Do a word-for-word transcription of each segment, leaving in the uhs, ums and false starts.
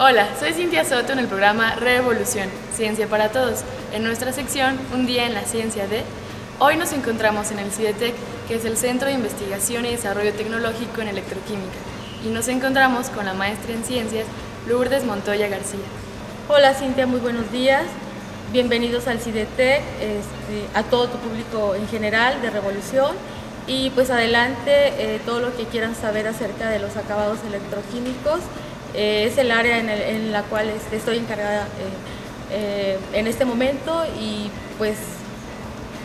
Hola, soy Cintia Soto en el programa Re-Evolución, Ciencia para Todos. En nuestra sección, Un día en la ciencia de... Hoy nos encontramos en el CIDETEQ, que es el Centro de Investigación y Desarrollo Tecnológico en Electroquímica. Y nos encontramos con la maestra en Ciencias, Lourdes Montoya García. Hola Cintia, muy buenos días. Bienvenidos al CIDETEQ, este, a todo tu público en general de Re-Evolución. Y pues adelante, eh, todo lo que quieran saber acerca de los acabados electroquímicos. Eh, es el área en, el, en la cual estoy encargada eh, eh, en este momento y pues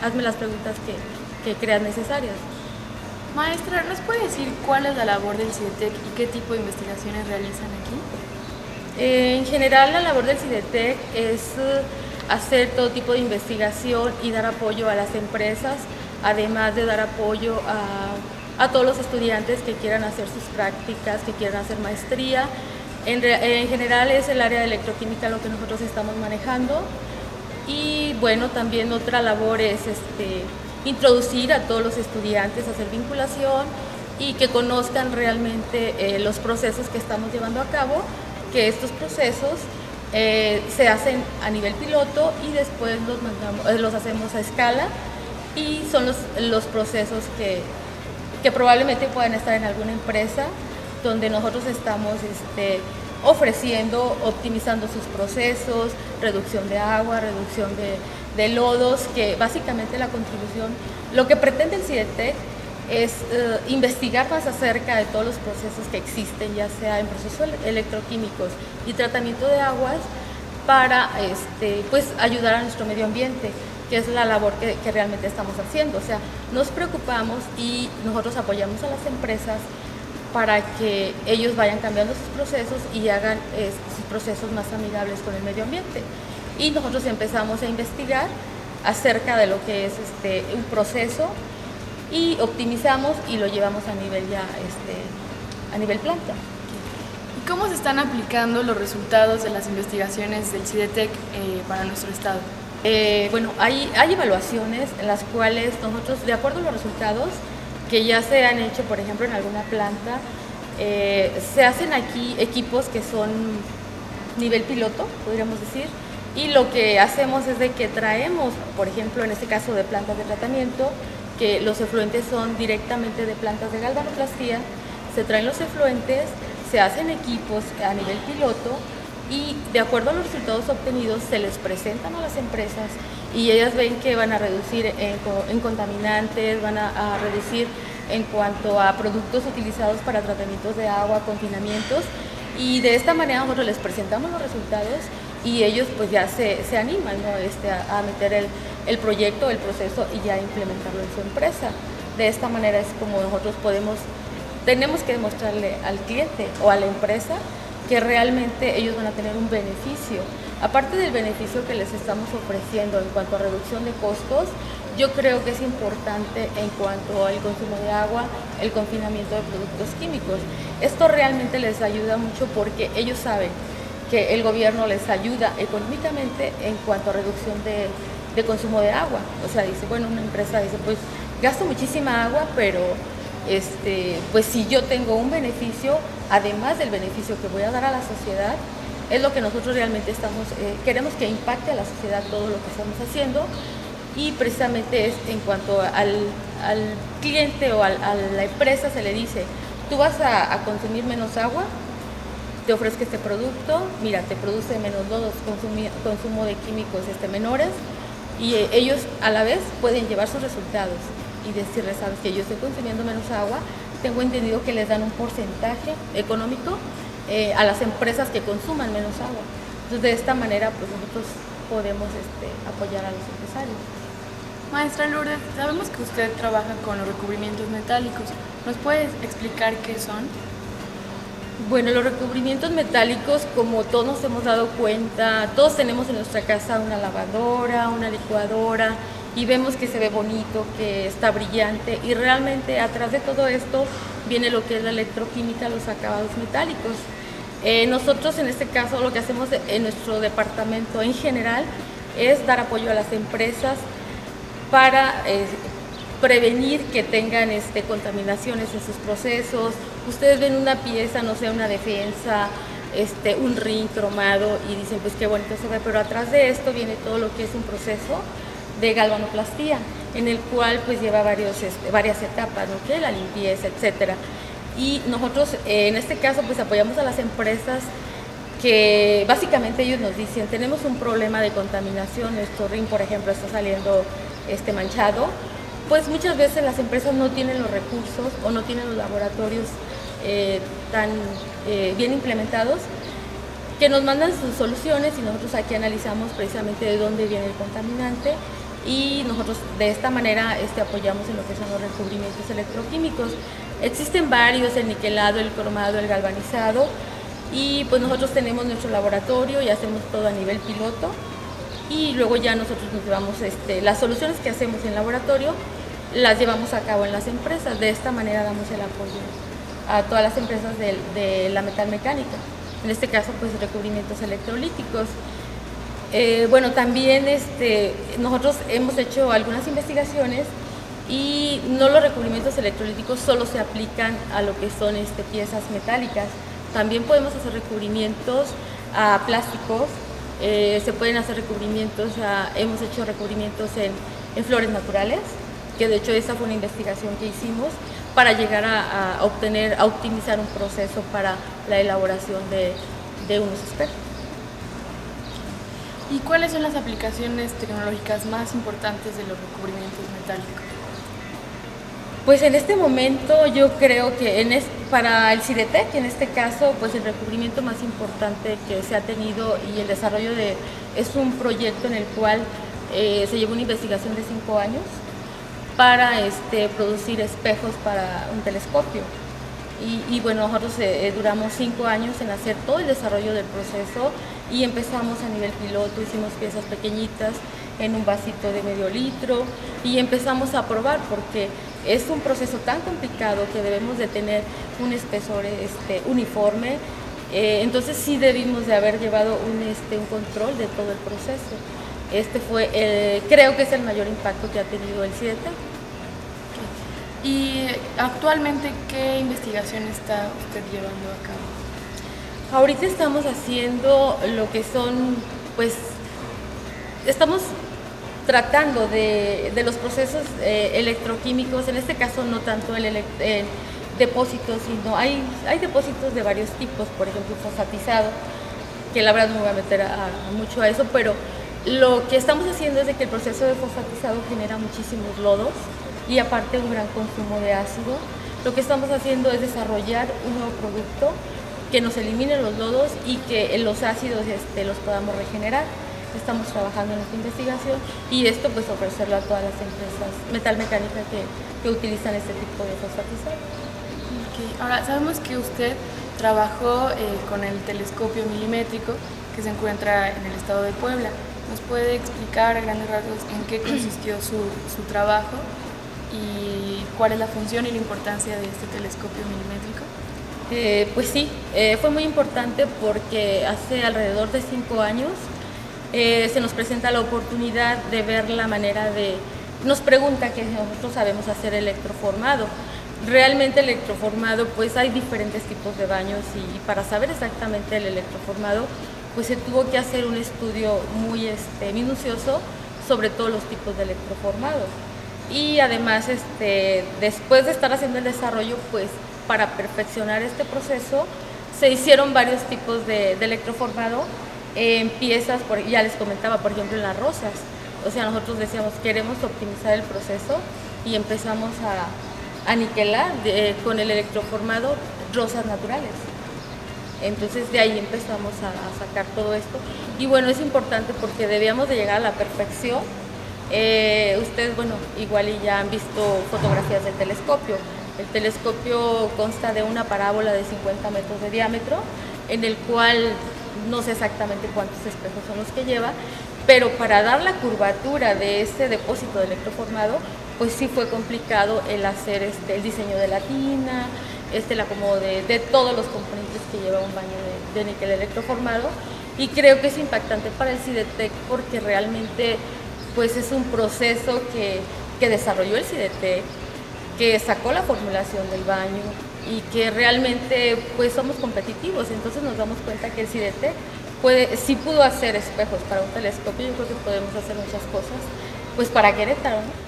hazme las preguntas que, que creas necesarias. Maestra, ¿nos puede decir cuál es la labor del CIDETEQ y qué tipo de investigaciones realizan aquí? Eh, en general la labor del CIDETEQ es hacer todo tipo de investigación y dar apoyo a las empresas, además de dar apoyo a, a todos los estudiantes que quieran hacer sus prácticas, que quieran hacer maestría. En, en general es el área de electroquímica lo que nosotros estamos manejando y bueno, también otra labor es este, introducir a todos los estudiantes, hacer vinculación y que conozcan realmente eh, los procesos que estamos llevando a cabo, que estos procesos eh, se hacen a nivel piloto y después los, mandamos, los hacemos a escala y son los, los procesos que, que probablemente puedan estar en alguna empresa donde nosotros estamos este, ofreciendo, optimizando sus procesos, reducción de agua, reducción de, de lodos, que básicamente la contribución, lo que pretende el CIDETEQ es eh, investigar más acerca de todos los procesos que existen, ya sea en procesos electroquímicos y tratamiento de aguas, para este, pues, ayudar a nuestro medio ambiente, que es la labor que, que realmente estamos haciendo. O sea, nos preocupamos y nosotros apoyamos a las empresas para que ellos vayan cambiando sus procesos y hagan eh, sus procesos más amigables con el medio ambiente. Y nosotros empezamos a investigar acerca de lo que es este, un proceso y optimizamos y lo llevamos a nivel, ya, este, a nivel planta. ¿Y cómo se están aplicando los resultados de las investigaciones del CIDETEQ eh, para nuestro estado? Eh, bueno, hay, hay evaluaciones en las cuales nosotros, de acuerdo a los resultados que ya se han hecho, por ejemplo, en alguna planta, eh, se hacen aquí equipos que son nivel piloto, podríamos decir, y lo que hacemos es de que traemos, por ejemplo, en este caso de plantas de tratamiento, que los efluentes son directamente de plantas de galvanoplastía, se traen los efluentes, se hacen equipos a nivel piloto, y de acuerdo a los resultados obtenidos se les presentan a las empresas y ellas ven que van a reducir en, en contaminantes, van a, a reducir en cuanto a productos utilizados para tratamientos de agua, confinamientos, y de esta manera nosotros les presentamos los resultados y ellos pues ya se, se animan, ¿no? este, a, a meter el, el proyecto, el proceso y ya implementarlo en su empresa. De esta manera es como nosotros podemos, tenemos que demostrarle al cliente o a la empresa que realmente ellos van a tener un beneficio. Aparte del beneficio que les estamos ofreciendo en cuanto a reducción de costos, yo creo que es importante en cuanto al consumo de agua, el confinamiento de productos químicos. Esto realmente les ayuda mucho porque ellos saben que el gobierno les ayuda económicamente en cuanto a reducción de, de consumo de agua. O sea, dice, bueno, una empresa dice, pues gasto muchísima agua, pero... Este, pues si yo tengo un beneficio, además del beneficio que voy a dar a la sociedad, es lo que nosotros realmente estamos, eh, queremos que impacte a la sociedad todo lo que estamos haciendo, y precisamente es en cuanto al, al cliente o al, a la empresa se le dice, tú vas a, a consumir menos agua, te ofrezco este producto, mira, te produce menos lodos, consumo de químicos este, menores, y eh, ellos a la vez pueden llevar sus resultados y decirles, sabes que yo estoy consumiendo menos agua, tengo entendido que les dan un porcentaje económico eh, a las empresas que consuman menos agua. Entonces, de esta manera, pues nosotros podemos este, apoyar a los empresarios. Maestra Lourdes, sabemos que usted trabaja con los recubrimientos metálicos. ¿Nos puede explicar qué son? Bueno, los recubrimientos metálicos, como todos nos hemos dado cuenta, todos tenemos en nuestra casa una lavadora, una licuadora, y vemos que se ve bonito, que está brillante, y realmente atrás de todo esto viene lo que es la electroquímica, los acabados metálicos. Eh, nosotros en este caso lo que hacemos en nuestro departamento en general es dar apoyo a las empresas para eh, prevenir que tengan este, contaminaciones en sus procesos. Ustedes ven una pieza, no sé, una defensa, este, un ring cromado y dicen pues qué bonito se ve, pero atrás de esto viene todo lo que es un proceso de galvanoplastía, en el cual pues lleva varios, este, varias etapas, ¿no? Que la limpieza, etcétera. Y nosotros eh, en este caso pues apoyamos a las empresas que básicamente ellos nos dicen, tenemos un problema de contaminación, nuestro ring por ejemplo está saliendo este, manchado, pues muchas veces las empresas no tienen los recursos o no tienen los laboratorios eh, tan eh, bien implementados, que nos mandan sus soluciones y nosotros aquí analizamos precisamente de dónde viene el contaminante y nosotros de esta manera este, apoyamos en lo que son los recubrimientos electroquímicos. Existen varios, el niquelado, el cromado, el galvanizado, y pues nosotros tenemos nuestro laboratorio y hacemos todo a nivel piloto y luego ya nosotros nos llevamos este, las soluciones que hacemos en laboratorio las llevamos a cabo en las empresas. De esta manera damos el apoyo a todas las empresas de, de la metalmecánica, en este caso pues recubrimientos electrolíticos. Eh, bueno, también este, nosotros hemos hecho algunas investigaciones y no los recubrimientos electrolíticos solo se aplican a lo que son este, piezas metálicas, también podemos hacer recubrimientos a plásticos, eh, se pueden hacer recubrimientos, a, hemos hecho recubrimientos en, en flores naturales, que de hecho esa fue una investigación que hicimos para llegar a, a obtener, a optimizar un proceso para la elaboración de, de unos espejos. ¿Y cuáles son las aplicaciones tecnológicas más importantes de los recubrimientos metálicos? Pues en este momento yo creo que en es, para el CIDETEQ, en este caso, pues el recubrimiento más importante que se ha tenido y el desarrollo de es un proyecto en el cual eh, se llevó una investigación de cinco años para este, producir espejos para un telescopio. Y, y bueno, nosotros eh, duramos cinco años en hacer todo el desarrollo del proceso y empezamos a nivel piloto, hicimos piezas pequeñitas en un vasito de medio litro y empezamos a probar porque es un proceso tan complicado que debemos de tener un espesor este, uniforme, eh, entonces sí debimos de haber llevado un, este, un control de todo el proceso. Este fue, el, creo que es el mayor impacto que ha tenido el CIDETEQ. Okay. ¿Y actualmente qué investigación está usted llevando a cabo? Ahorita estamos haciendo lo que son, pues, estamos tratando de, de los procesos eh, electroquímicos, en este caso no tanto el, el depósito, sino hay, hay depósitos de varios tipos, por ejemplo, fosfatizado, que la verdad no me voy a meter a, a mucho a eso, pero lo que estamos haciendo es de que el proceso de fosfatizado genera muchísimos lodos y aparte un gran consumo de ácido. Lo que estamos haciendo es desarrollar un nuevo producto que nos elimine los lodos y que los ácidos este, los podamos regenerar. Estamos trabajando en esta investigación y esto pues ofrecerlo a todas las empresas metalmecánicas que, que utilizan este tipo de fosfatizado. Okay. Ahora, sabemos que usted trabajó eh, con el telescopio milimétrico que se encuentra en el estado de Puebla. ¿Nos puede explicar a grandes rasgos en qué consistió su, su trabajo y cuál es la función y la importancia de este telescopio milimétrico? Eh, pues sí, eh, fue muy importante porque hace alrededor de cinco años eh, se nos presenta la oportunidad de ver la manera de... Nos pregunta que nosotros sabemos hacer electroformado. Realmente electroformado, pues hay diferentes tipos de baños y, y para saber exactamente el electroformado, pues se tuvo que hacer un estudio muy este, minucioso sobre todos los tipos de electroformado. Y además, este, después de estar haciendo el desarrollo, pues para perfeccionar este proceso, se hicieron varios tipos de, de electroformado en piezas, por, ya les comentaba, por ejemplo, en las rosas. O sea, nosotros decíamos, queremos optimizar el proceso y empezamos a, a niquelar de, con el electroformado rosas naturales. Entonces de ahí empezamos a, a sacar todo esto y bueno, es importante porque debíamos de llegar a la perfección. Eh, ustedes, bueno, igual y ya han visto fotografías del telescopio. El telescopio consta de una parábola de cincuenta metros de diámetro en el cual no sé exactamente cuántos espejos son los que lleva, pero para dar la curvatura de ese depósito de electroformado, pues sí fue complicado el hacer este, el diseño de la tina, Este, el acomodo de, de todos los componentes que lleva un baño de, de níquel electroformado y creo que es impactante para el CIDETEQ porque realmente pues es un proceso que, que desarrolló el CIDETEQ, que sacó la formulación del baño y que realmente pues somos competitivos. Entonces nos damos cuenta que el CIDETEQ puede, sí pudo hacer espejos para un telescopio. Yo creo que podemos hacer muchas cosas pues para Querétaro, ¿no?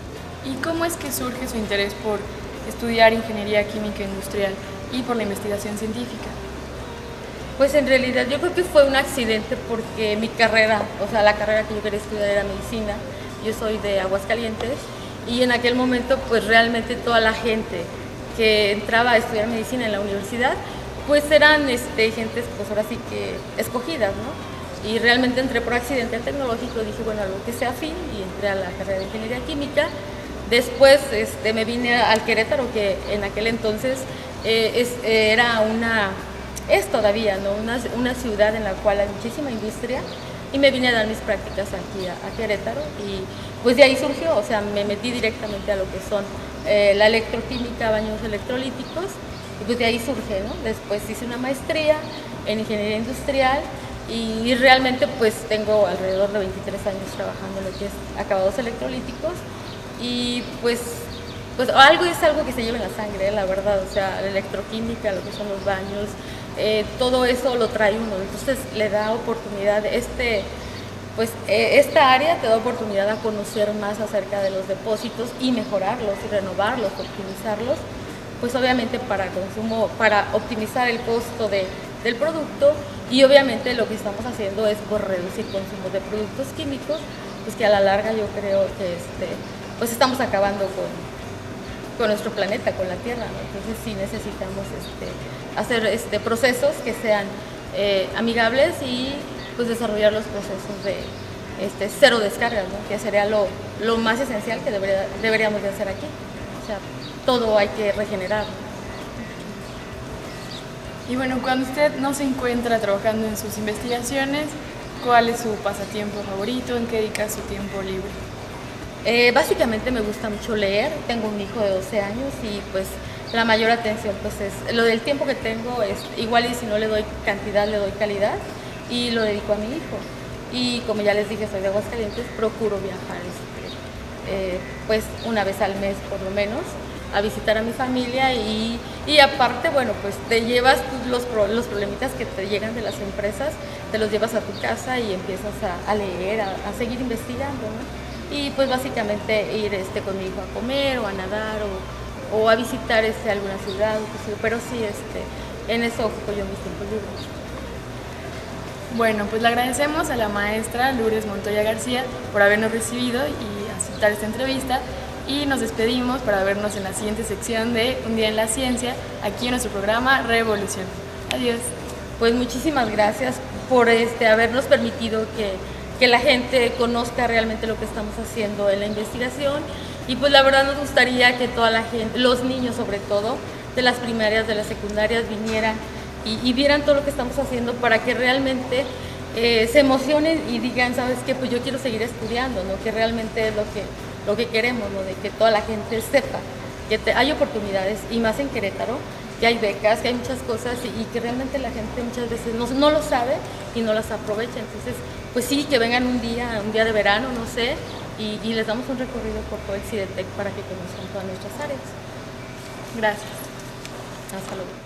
¿Y cómo es que surge su interés por estudiar ingeniería química industrial y por la investigación científica? Pues en realidad yo creo que fue un accidente, porque mi carrera, o sea, la carrera que yo quería estudiar era medicina. Yo soy de Aguascalientes y en aquel momento pues realmente toda la gente que entraba a estudiar medicina en la universidad pues eran este, gentes pues ahora sí que escogidas, ¿no? Y realmente entré por accidente al tecnológico, dije bueno, algo que sea afín, y entré a la carrera de ingeniería química. Después este, me vine al Querétaro, que en aquel entonces eh, es, era una... Es todavía, ¿no? una, una ciudad en la cual hay muchísima industria, y me vine a dar mis prácticas aquí a, a Querétaro, y pues de ahí surgió, o sea, me metí directamente a lo que son eh, la electroquímica, baños electrolíticos, y pues de ahí surge, ¿no? Después hice una maestría en ingeniería industrial y, y realmente pues tengo alrededor de veintitrés años trabajando en lo que es acabados electrolíticos, y pues, pues algo es algo que se lleva en la sangre, la verdad, o sea, la electroquímica, lo que son los baños, Eh, todo eso lo trae uno, entonces le da oportunidad, este, pues eh, esta área te da oportunidad a conocer más acerca de los depósitos y mejorarlos, y renovarlos, optimizarlos, pues obviamente para consumo, para optimizar el costo de, del producto, y obviamente lo que estamos haciendo es por reducir consumo de productos químicos, pues que a la larga yo creo que este, pues estamos acabando con... con nuestro planeta, con la Tierra, ¿no? Entonces sí necesitamos este, hacer este, procesos que sean eh, amigables, y pues desarrollar los procesos de este, cero descargas, ¿no? Que sería lo, lo más esencial que debería, deberíamos de hacer aquí. O sea, todo hay que regenerar. Y bueno, cuando usted no se encuentra trabajando en sus investigaciones, ¿cuál es su pasatiempo favorito? ¿En qué dedica su tiempo libre? Eh, básicamente me gusta mucho leer, tengo un hijo de doce años y pues la mayor atención pues es, lo del tiempo que tengo es igual, y si no le doy cantidad, le doy calidad, y lo dedico a mi hijo. Y como ya les dije, soy de Aguascalientes, procuro viajar este, eh, pues una vez al mes por lo menos a visitar a mi familia, y, y aparte, bueno, pues te llevas los, los problemitas que te llegan de las empresas, te los llevas a tu casa y empiezas a, a leer, a, a seguir investigando, ¿no? Y pues básicamente ir este, con mi hijo a comer o a nadar o, o a visitar este, alguna ciudad, pero sí, este, en eso ocupo yo mis tiempos libres. Bueno, pues le agradecemos a la maestra Lourdes Montoya García por habernos recibido y aceptar esta entrevista, y nos despedimos para vernos en la siguiente sección de Un Día en la Ciencia, aquí en nuestro programa Re-Evolución. Adiós. Pues muchísimas gracias por este, habernos permitido que que la gente conozca realmente lo que estamos haciendo en la investigación, y pues la verdad nos gustaría que toda la gente, los niños sobre todo, de las primarias, de las secundarias, vinieran y, y vieran todo lo que estamos haciendo, para que realmente eh, se emocionen y digan, ¿sabes qué? Pues yo quiero seguir estudiando, ¿no? Que realmente es lo que, lo que queremos, ¿no? De que toda la gente sepa que te, hay oportunidades, y más en Querétaro, que hay becas, que hay muchas cosas, y, y que realmente la gente muchas veces no, no lo sabe y no las aprovecha. Entonces, pues sí, que vengan un día, un día de verano, no sé, y, y les damos un recorrido por todo el CIDETEQ para que conozcan todas nuestras áreas. Gracias. Hasta luego.